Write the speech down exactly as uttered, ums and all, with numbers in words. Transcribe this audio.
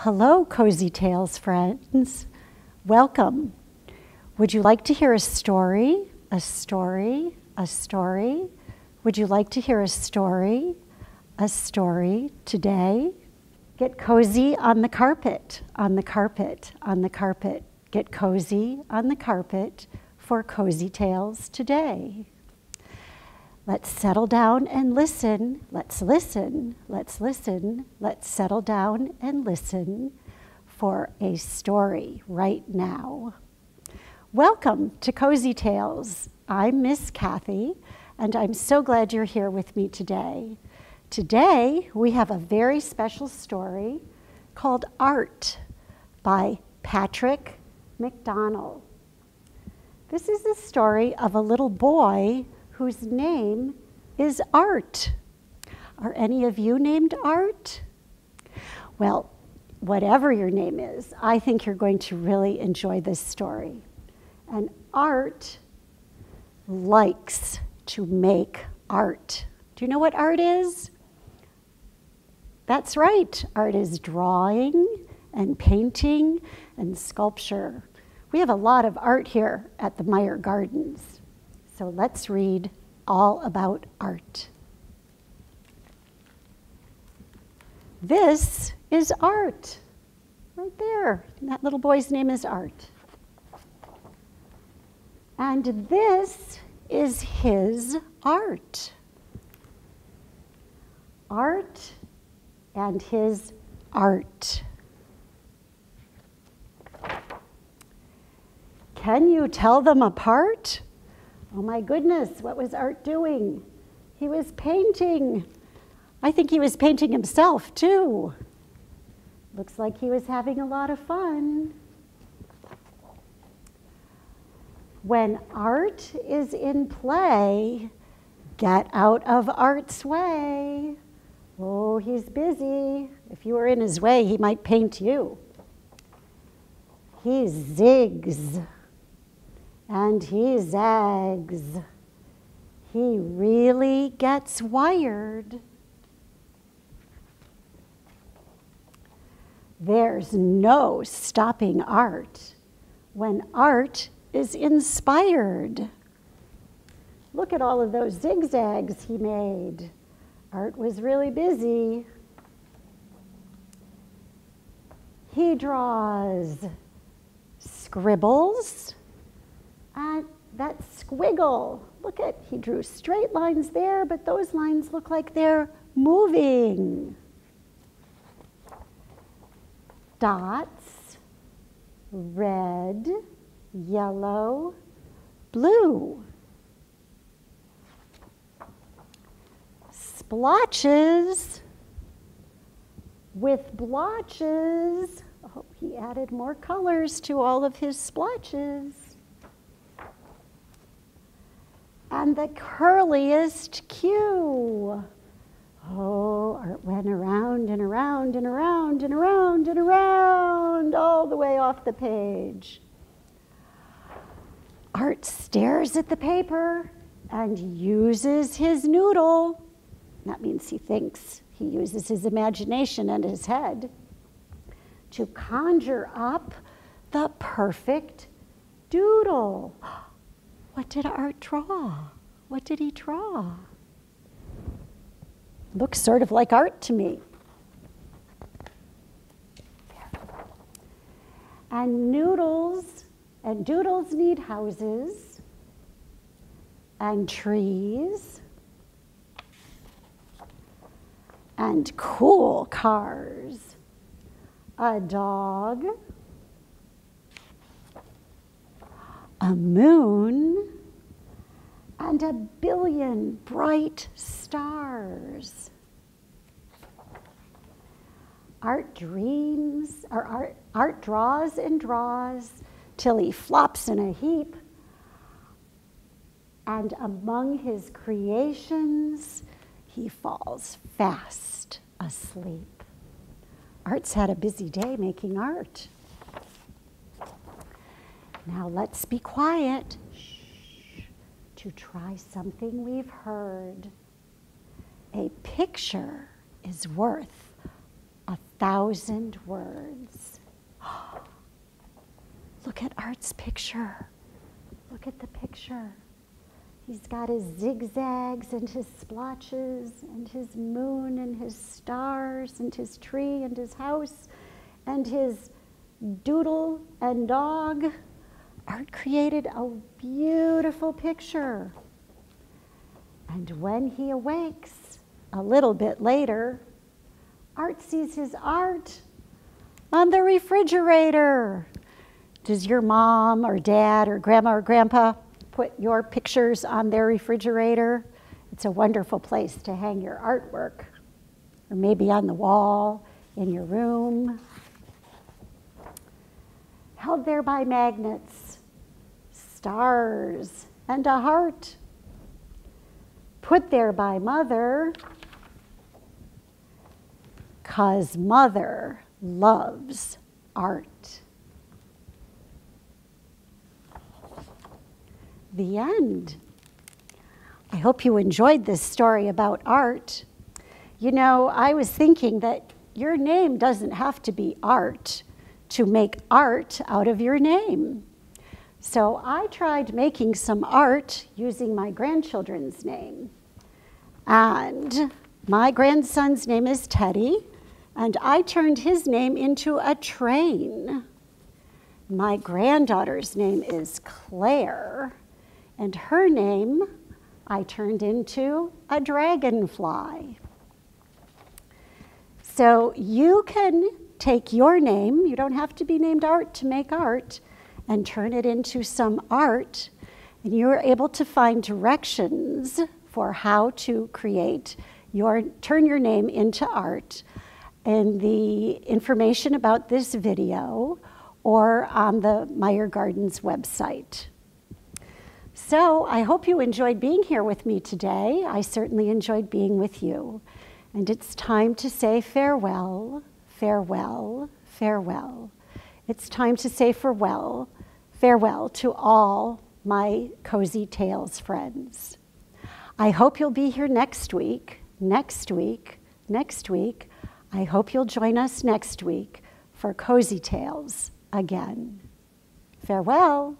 Hello, Cozy Tales friends. Welcome. Would you like to hear a story? A story? A story? Would you like to hear a story? A story today? Get cozy on the carpet, on the carpet, on the carpet. Get cozy on the carpet for Cozy Tales today. Let's settle down and listen. Let's listen, let's listen. Let's settle down and listen for a story right now. Welcome to Cozy Tales. I'm Miss Kathy, and I'm so glad you're here with me today. Today, we have a very special story called Art by Patrick McDonnell. This is the story of a little boy whose name is Art. Are any of you named Art? Well, whatever your name is, I think you're going to really enjoy this story. And Art likes to make art. Do you know what art is? That's right, art is drawing and painting and sculpture. We have a lot of art here at the Meijer Gardens. So let's read all about art. This is Art, right there. And that little boy's name is Art. And this is his art. Art and his art. Can you tell them apart? Oh my goodness, what was Art doing? He was painting. I think he was painting himself too. Looks like he was having a lot of fun. When art is in play, get out of art's way. Oh, he's busy. If you were in his way, he might paint you. He zigs and he zags. He really gets wired. There's no stopping art when art is inspired. Look at all of those zigzags he made. Art was really busy. He draws scribbles. And that squiggle, look at, he drew straight lines there, but those lines look like they're moving. Dots, red, yellow, blue. Splotches with blotches. Oh, he added more colors to all of his splotches. And the curliest cue. Oh, Art went around and around and around and around and around all the way off the page. Art stares at the paper and uses his noodle. That means he thinks. He uses his imagination and his head to conjure up the perfect doodle. What did Art draw? What did he draw? Looks sort of like art to me. And noodles, and doodles need houses, and trees, and cool cars, a dog, a moon, and a billion bright stars. Art dreams, or art, art draws and draws till he flops in a heap. And among his creations, he falls fast asleep. Art's had a busy day making art. Now let's be quiet, shh, to try something we've heard. A picture is worth a thousand words. Look at Art's picture. Look at the picture. He's got his zigzags and his splotches and his moon and his stars and his tree and his house and his doodle and dog. Art created a beautiful picture. And when he awakes, a little bit later, Art sees his art on the refrigerator. Does your mom or dad or grandma or grandpa put your pictures on their refrigerator? It's a wonderful place to hang your artwork, or maybe on the wall in your room. Held there by magnets, stars, and a heart. Put there by mother, 'cause mother loves art. The end. I hope you enjoyed this story about art. You know, I was thinking that your name doesn't have to be Art to make art out of your name. So I tried making some art using my grandchildren's name. And my grandson's name is Teddy, and I turned his name into a train. My granddaughter's name is Claire, and her name I turned into a dragonfly. So you can take your name, you don't have to be named Art to make art, and turn it into some art, and you're able to find directions for how to create your, turn your name into art in the information about this video or on the Meijer Gardens website. So I hope you enjoyed being here with me today. I certainly enjoyed being with you. And it's time to say farewell, farewell, farewell. It's time to say farewell, farewell to all my Cozy Tales friends. I hope you'll be here next week, next week, next week. I hope you'll join us next week for Cozy Tales again. Farewell.